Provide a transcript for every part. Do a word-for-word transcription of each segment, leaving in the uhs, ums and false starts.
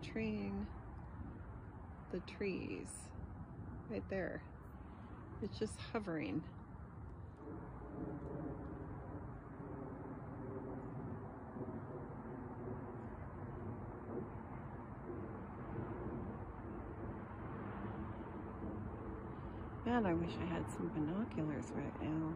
between the trees right there. It's just hovering. Man, I wish I had some binoculars right now.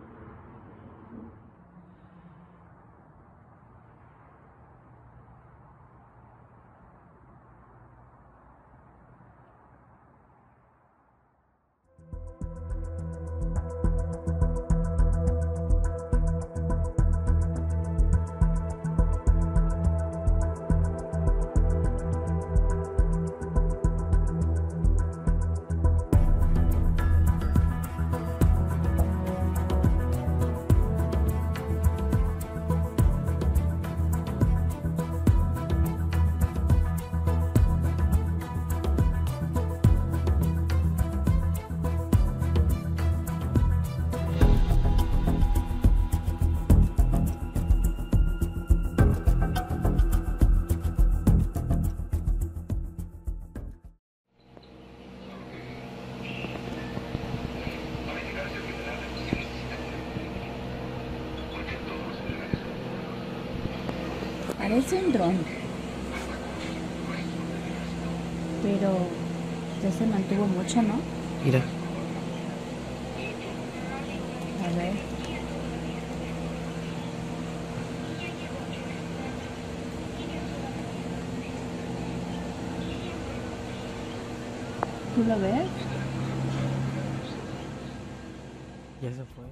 Parece un dron, pero ya se mantuvo mucho, ¿no? Mira. A ver. ¿Tú lo ves? Ya se fue.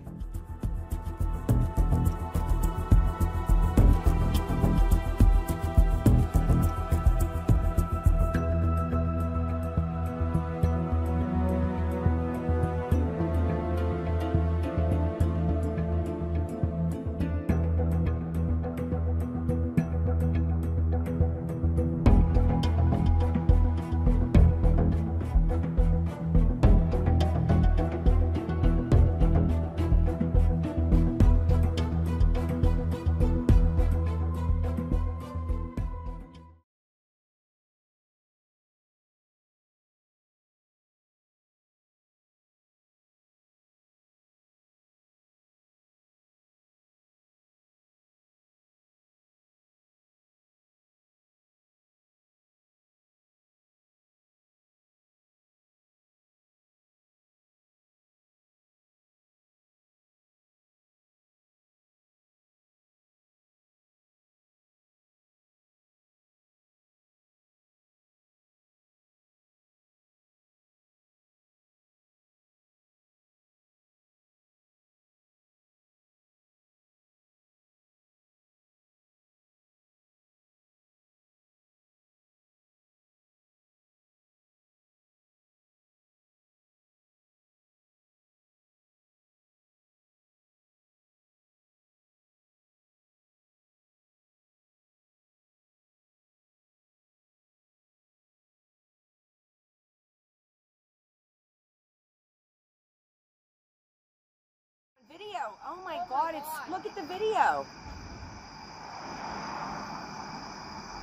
Video. Oh my God, it's, look at the video.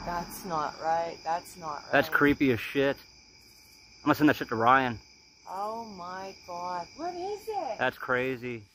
That's not right. That's not right. That's creepy as shit. I'm gonna send that shit to Ryan. Oh my God. What is it? That's crazy.